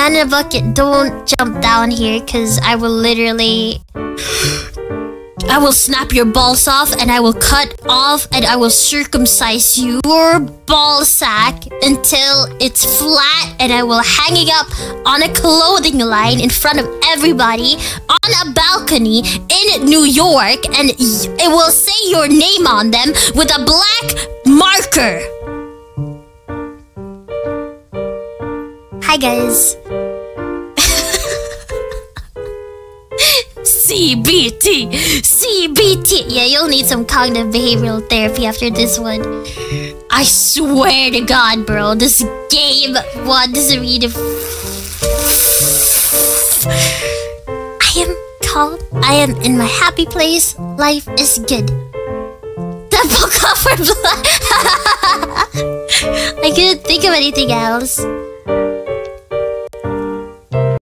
man in a bucket, don't jump down here, because I will literally... I will snap your balls off, and I will cut off, and I will circumcise your ball sack until it's flat, and I will hang it up on a clothing line in front of everybody on a balcony in New York, and it will say your name on them with a black marker. Hi guys. CBT! CBT! Yeah, you'll need some cognitive behavioral therapy after this one. I swear to God, bro, this game wants me to... I am calm. I am in my happy place. Life is good. Double cover blood! I couldn't think of anything else.